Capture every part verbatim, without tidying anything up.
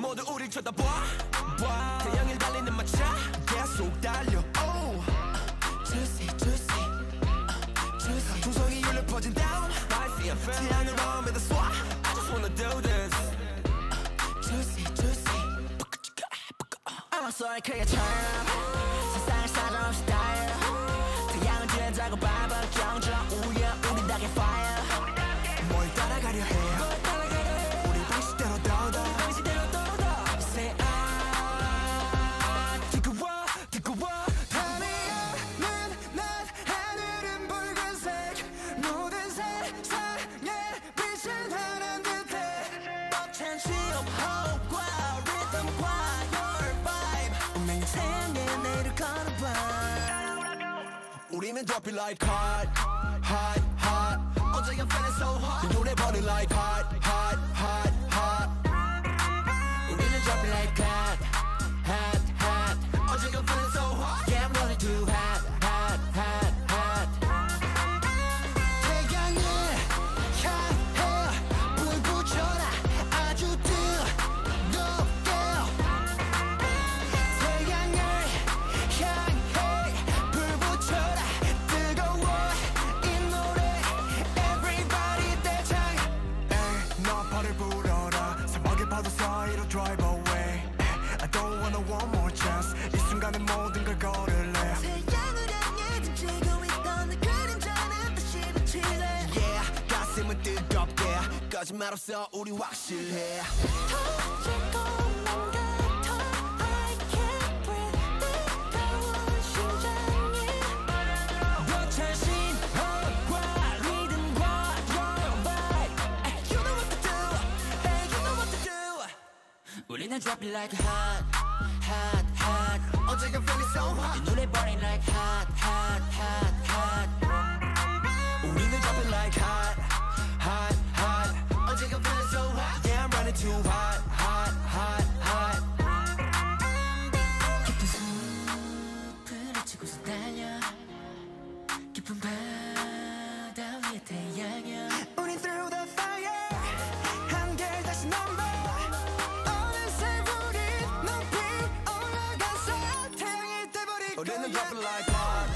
모두 우릴 쳐다봐 봐. 태양을 달리는 마차 계속 달려 oh. Juicy juicy juicy 중성이 열려 퍼진 down Spicy and fresh 태양을 밤에다 쏴 I just wanna do this Juicy juicy I'm a soul creature 세상을 사정없이 달려 태양을 지은 자고 발발 정정 우연 우리 닭의 fire 뭘 따라가려 해요 우리는 dropping like hot, hot, hot. 어제 I'm feeling so hot. 내 노래 burning like hot, hot, hot, hot. 우리는 dropping like hot, hot, hot. 어제 I'm feeling so hot. Yeah, I'm running too hot, hot, hot, hot. 태양을 향해 불 붙여라 아주 뜨겁게. 태양을 향해 불 붙여라. Drive away. I don't wanna one more chance. 이 순간에 모든 걸 걸을래. 태양을 향해 던지고 있던 내 그림자는 다시 비칠래. Yeah, 가슴은 뜨겁게. 거짓말 없어, 우리 확실해. 우리는 drop it like hot, hot, hot. 어제 I'm feeling so hot. 내 노래 burning like hot, hot, hot, hot. 우리는 drop it like hot, hot, hot. 어제 I'm feeling so hot. Yeah, I'm running too hot, hot, hot, hot. 깊은 숲을 헤치고서 달려. 깊은 바다 위의 태양이야. 우린 through the fire. 한결 다시 넘버. 우리는 dropping like hot,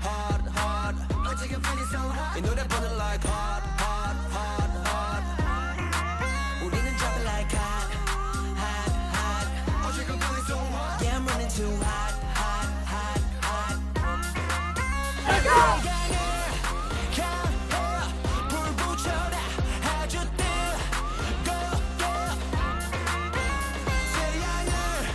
hot, hot. 어제 I'm feeling so hot. 이 노래 burning like hot, hot, hot, hot. 우리는 dropping like hot, hot, hot. 어제 I'm feeling so hot. Yeah, I'm running too hot, hot, hot, hot. Let's go. 태양을 향해 불 붙여라 아주 뜨겁게. 태양을 향해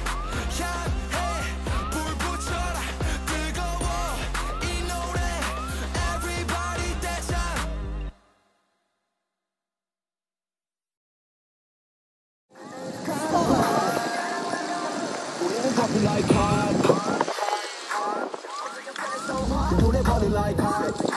like hot, hot, hot, hot. Do they body like hot?